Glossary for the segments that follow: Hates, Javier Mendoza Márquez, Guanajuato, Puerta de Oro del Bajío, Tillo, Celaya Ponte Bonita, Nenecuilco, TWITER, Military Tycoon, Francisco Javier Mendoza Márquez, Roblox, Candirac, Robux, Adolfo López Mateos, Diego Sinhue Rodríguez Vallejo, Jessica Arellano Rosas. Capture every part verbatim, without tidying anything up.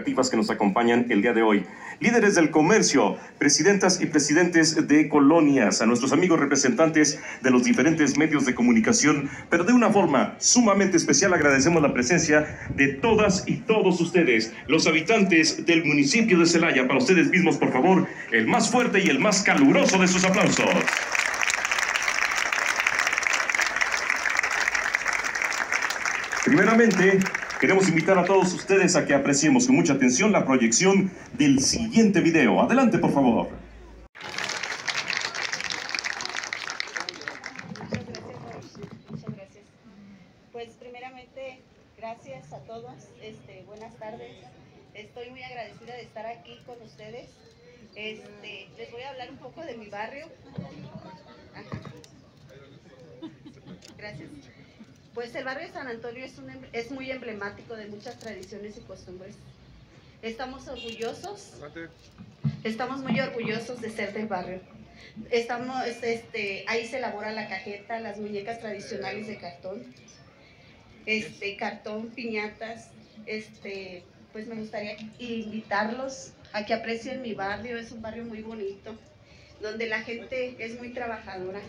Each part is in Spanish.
educativas que nos acompañan el día de hoy. Líderes del comercio, presidentas y presidentes de colonias, a nuestros amigos representantes de los diferentes medios de comunicación, pero de una forma sumamente especial agradecemos la presencia de todas y todos ustedes, los habitantes del municipio de Celaya. Para ustedes mismos, por favor, el más fuerte y el más caluroso de sus aplausos. Primeramente, queremos invitar a todos ustedes a que apreciemos con mucha atención la proyección del siguiente video. Adelante, por favor. Muchas gracias, muchas gracias. Pues primeramente, gracias a todos. Este, buenas tardes. Estoy muy agradecida de estar aquí con ustedes. Este, les voy a hablar un poco de mi barrio. Ajá. Gracias. Pues el barrio de San Antonio es, un, es muy emblemático de muchas tradiciones y costumbres. Estamos orgullosos, estamos muy orgullosos de ser del barrio. Estamos, este, ahí se elabora la cajeta, las muñecas tradicionales de cartón, este, cartón, piñatas. Este, pues me gustaría invitarlos a que aprecien mi barrio. Es un barrio muy bonito, donde la gente es muy trabajadora.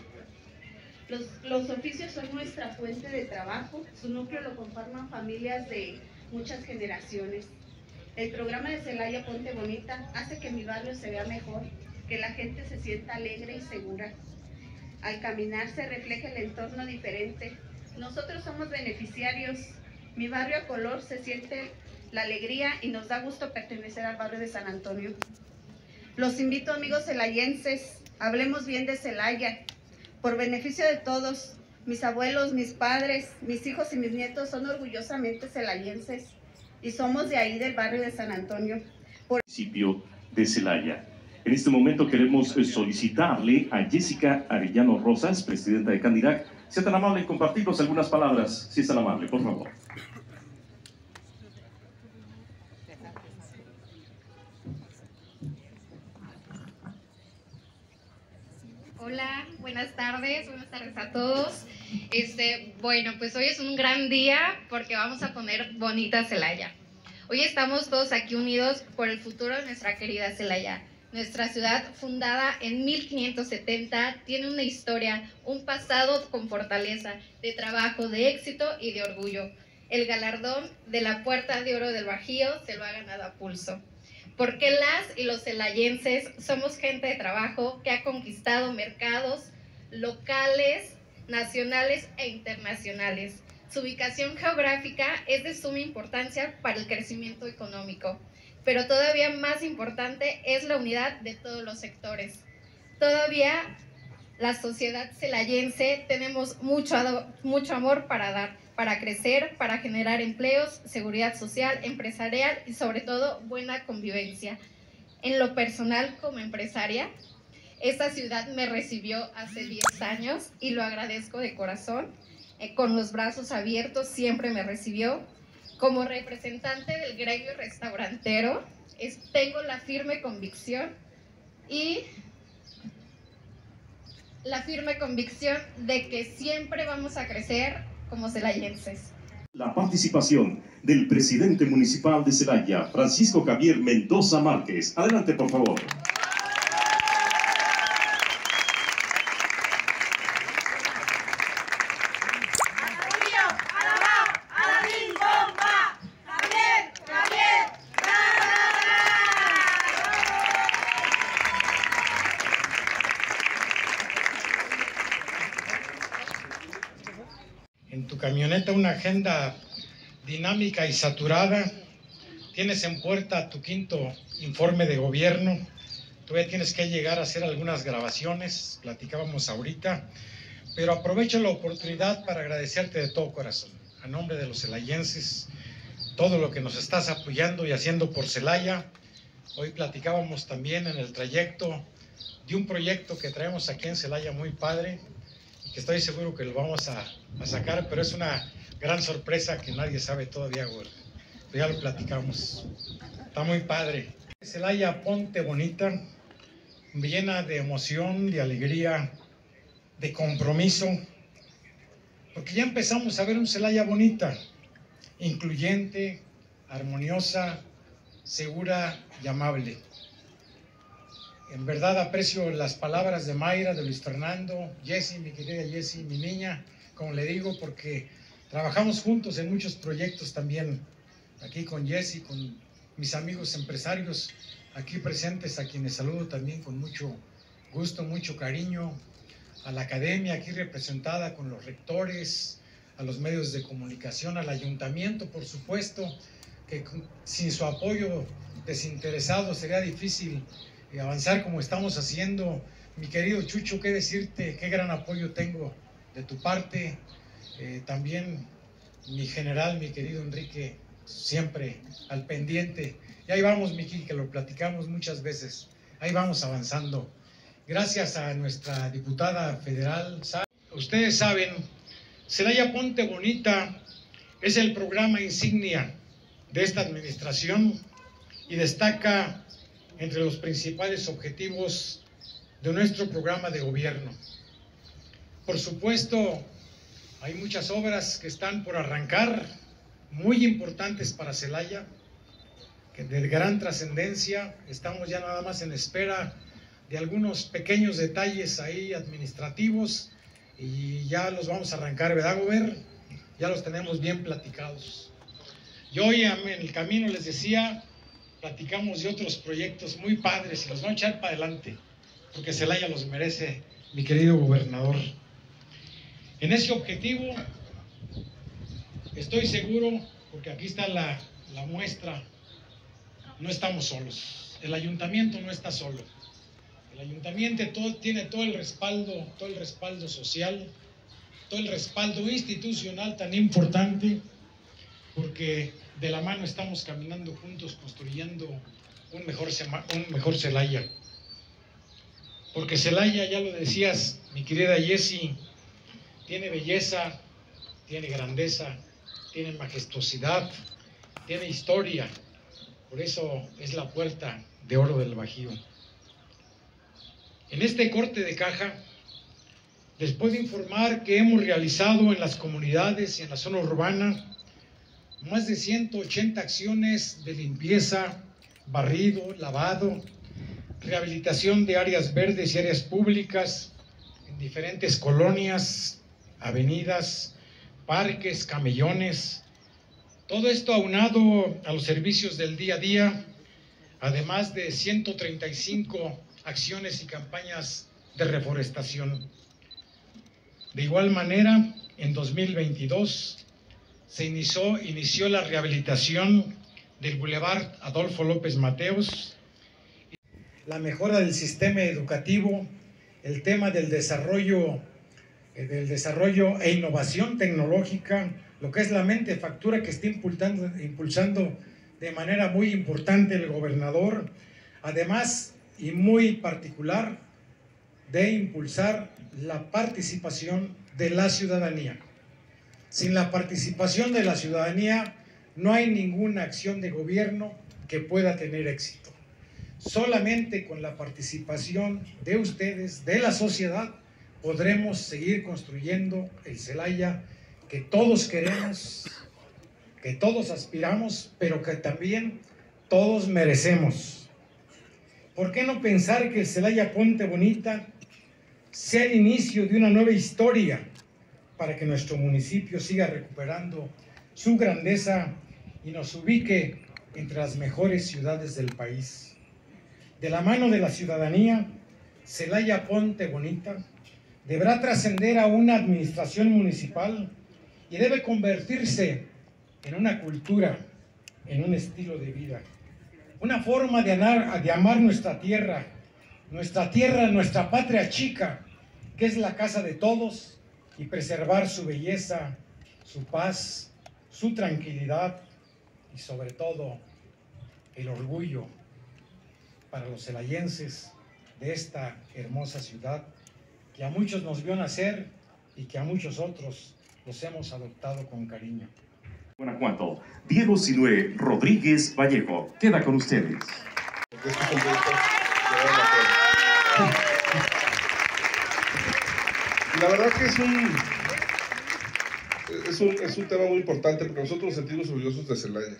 Los, los oficios son nuestra fuente de trabajo. Su núcleo lo conforman familias de muchas generaciones. El programa de Celaya Ponte Bonita hace que mi barrio se vea mejor, que la gente se sienta alegre y segura. Al caminar se refleja el entorno diferente. Nosotros somos beneficiarios. Mi barrio a color se siente la alegría y nos da gusto pertenecer al barrio de San Antonio. Los invito, amigos celayenses, hablemos bien de Celaya. Por beneficio de todos, mis abuelos, mis padres, mis hijos y mis nietos son orgullosamente celayenses y somos de ahí, del barrio de San Antonio. Por el municipio de Celaya. En este momento queremos solicitarle a Jessica Arellano Rosas, presidenta de Candirac, sea tan amable en compartirnos algunas palabras, si es tan amable, por favor. Hola, buenas tardes, buenas tardes a todos. Este, bueno, pues hoy es un gran día porque vamos a poner bonita Celaya. Hoy estamos todos aquí unidos por el futuro de nuestra querida Celaya. Nuestra ciudad, fundada en mil quinientos setenta, tiene una historia, un pasado con fortaleza, de trabajo, de éxito y de orgullo. El galardón de la Puerta de Oro del Bajío se lo ha ganado a pulso. Porque las y los celayenses somos gente de trabajo que ha conquistado mercados locales, nacionales e internacionales. Su ubicación geográfica es de suma importancia para el crecimiento económico, pero todavía más importante es la unidad de todos los sectores. Todavía la sociedad celayense tenemos mucho, mucho amor para dar, para crecer, para generar empleos, seguridad social, empresarial y sobre todo buena convivencia. En lo personal, como empresaria, esta ciudad me recibió hace diez años y lo agradezco de corazón. Eh, con los brazos abiertos siempre me recibió. Como representante del gremio restaurantero, es, tengo la firme convicción y... la firme convicción de que siempre vamos a crecer como celayenses. La participación del presidente municipal de Celaya, Francisco Javier Mendoza Márquez. Adelante, por favor. En tu camioneta una agenda dinámica y saturada, tienes en puerta tu quinto informe de gobierno, todavía tienes que llegar a hacer algunas grabaciones, platicábamos ahorita, pero aprovecho la oportunidad para agradecerte de todo corazón, a nombre de los celayenses, todo lo que nos estás apoyando y haciendo por Celaya. Hoy platicábamos también en el trayecto de un proyecto que traemos aquí en Celaya muy padre, que estoy seguro que lo vamos a, a sacar, pero es una gran sorpresa que nadie sabe todavía, güey. Ya lo platicamos. Está muy padre. Celaya Ponte Bonita, llena de emoción, de alegría, de compromiso, porque ya empezamos a ver un Celaya bonita, incluyente, armoniosa, segura y amable. En verdad aprecio las palabras de Mayra, de Luis Fernando, Jessy, mi querida Jessy, mi niña, como le digo, porque trabajamos juntos en muchos proyectos también, aquí con Jessy, con mis amigos empresarios aquí presentes, a quienes saludo también con mucho gusto, mucho cariño, a la academia aquí representada con los rectores, a los medios de comunicación, al ayuntamiento, por supuesto, que sin su apoyo desinteresado sería difícil avanzar como estamos haciendo. Mi querido Chucho, qué decirte, qué gran apoyo tengo de tu parte. Eh, también mi general, mi querido Enrique, siempre al pendiente. Y ahí vamos, Miki, que lo platicamos muchas veces. Ahí vamos avanzando. Gracias a nuestra diputada federal. Ustedes saben, Celaya Ponte Bonita es el programa insignia de esta administración y destaca entre los principales objetivos de nuestro programa de gobierno. Por supuesto, hay muchas obras que están por arrancar, muy importantes para Celaya, que de gran trascendencia. Estamos ya nada más en espera de algunos pequeños detalles ahí administrativos y ya los vamos a arrancar, ¿verdad, Gober? Ya los tenemos bien platicados. Yo hoy en el camino les decía, platicamos de otros proyectos muy padres y los vamos a echar para adelante, porque Celaya los merece, mi querido gobernador. En ese objetivo, estoy seguro, porque aquí está la, la muestra, no estamos solos. El ayuntamiento no está solo. El ayuntamiento todo, tiene todo el respaldo, todo el respaldo social, todo el respaldo institucional tan importante, porque de la mano estamos caminando juntos, construyendo un mejor, un mejor Celaya. Porque Celaya, ya lo decías, mi querida Jessy, tiene belleza, tiene grandeza, tiene majestuosidad, tiene historia. Por eso es la Puerta de Oro del Bajío. En este corte de caja, les puedo informar que hemos realizado en las comunidades y en la zona urbana más de ciento ochenta acciones de limpieza, barrido, lavado, rehabilitación de áreas verdes y áreas públicas en diferentes colonias, avenidas, parques, camellones. Todo esto aunado a los servicios del día a día, además de ciento treinta y cinco acciones y campañas de reforestación. De igual manera, en dos mil veintidós se inició, inició la rehabilitación del Boulevard Adolfo López Mateos, la mejora del sistema educativo, el tema del desarrollo del desarrollo e innovación tecnológica, lo que es la mente factura que está impulsando, impulsando de manera muy importante el gobernador, además y muy particular de impulsar la participación de la ciudadanía. Sin la participación de la ciudadanía no hay ninguna acción de gobierno que pueda tener éxito. Solamente con la participación de ustedes, de la sociedad, podremos seguir construyendo el Celaya que todos queremos, que todos aspiramos, pero que también todos merecemos. ¿Por qué no pensar que el Celaya Ponte Bonita sea el inicio de una nueva historia para que nuestro municipio siga recuperando su grandeza y nos ubique entre las mejores ciudades del país? De la mano de la ciudadanía, Celaya Ponte Bonita deberá trascender a una administración municipal y debe convertirse en una cultura, en un estilo de vida, una forma de amar, de amar nuestra tierra, nuestra tierra, nuestra patria chica, que es la casa de todos, y preservar su belleza, su paz, su tranquilidad y sobre todo el orgullo para los celayenses de esta hermosa ciudad, que a muchos nos vio nacer y que a muchos otros los hemos adoptado con cariño. Guanajuato, Diego Sinhue Rodríguez Vallejo, queda con ustedes. La verdad que es un, es un, es un tema muy importante porque nosotros nos sentimos orgullosos de Celaya.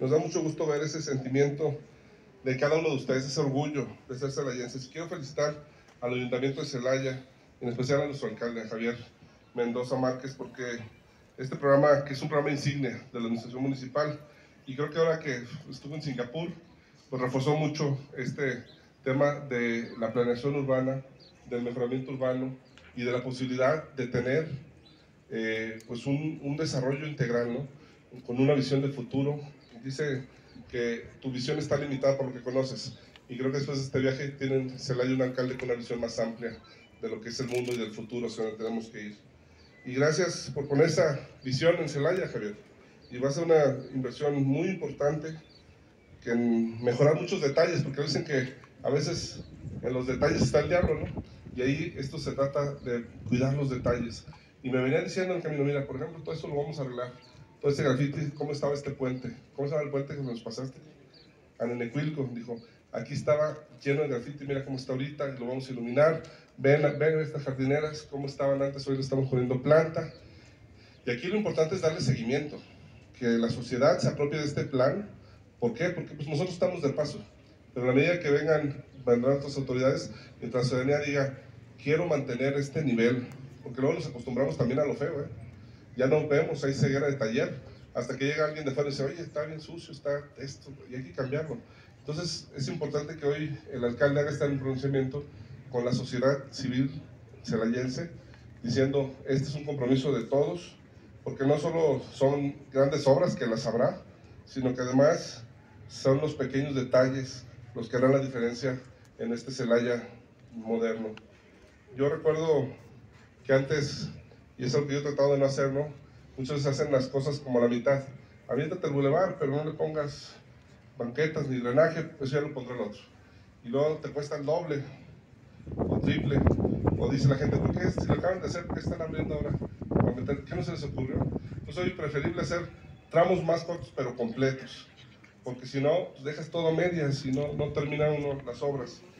Nos da mucho gusto ver ese sentimiento de cada uno de ustedes, ese orgullo de ser celayenses. Quiero felicitar al Ayuntamiento de Celaya, en especial a nuestro alcalde, Javier Mendoza Márquez, porque este programa, que es un programa insignia de la administración municipal, y creo que ahora que estuvo en Singapur, pues reforzó mucho este tema de la planeación urbana, del mejoramiento urbano y de la posibilidad de tener eh, pues un, un desarrollo integral, ¿no? Con una visión de futuro. Dice que tu visión está limitada por lo que conoces, y creo que después de este viaje tienen Celaya un alcalde con una visión más amplia de lo que es el mundo y del futuro hacia donde tenemos que ir. Y gracias por poner esa visión en Celaya, Javier, y va a ser una inversión muy importante, que en mejorar muchos detalles, porque dicen que a veces en los detalles está el diablo, ¿no? Y ahí esto se trata de cuidar los detalles. Y me venían diciendo en el camino, mira, por ejemplo, todo esto lo vamos a arreglar, todo este grafiti, ¿cómo estaba este puente? ¿Cómo estaba el puente que nos pasaste? A Nenecuilco, dijo, aquí estaba lleno de grafiti, mira cómo está ahorita, lo vamos a iluminar, ven, ven estas jardineras, cómo estaban antes, hoy le estamos poniendo planta. Y aquí lo importante es darle seguimiento, que la sociedad se apropie de este plan. ¿Por qué? Porque pues nosotros estamos de paso, pero a la medida que vengan, vendrán otras autoridades, mientras la ciudadanía diga, quiero mantener este nivel, porque luego nos acostumbramos también a lo feo, ¿eh? Ya no vemos, hay ceguera de taller, hasta que llega alguien de fuera y dice, oye, está bien sucio, está esto, y hay que cambiarlo. Entonces, es importante que hoy el alcalde haga este pronunciamiento con la sociedad civil celayense, diciendo, este es un compromiso de todos, porque no solo son grandes obras, que las habrá, sino que además son los pequeños detalles los que harán la diferencia en este Celaya moderno. Yo recuerdo que antes, y es algo que yo he tratado de no hacer, ¿no? Muchos hacen las cosas como a la mitad. Aviéntate el bulevar, pero no le pongas banquetas ni drenaje, pues ya lo pondrá el otro. Y luego te cuesta el doble, o triple, o dice la gente, ¿por qué si lo acaban de hacer, por qué están abriendo ahora? ¿Qué no se les ocurrió? Entonces hoy preferible hacer tramos más cortos, pero completos, porque si no, pues dejas todo a medias y no, no terminan uno las obras.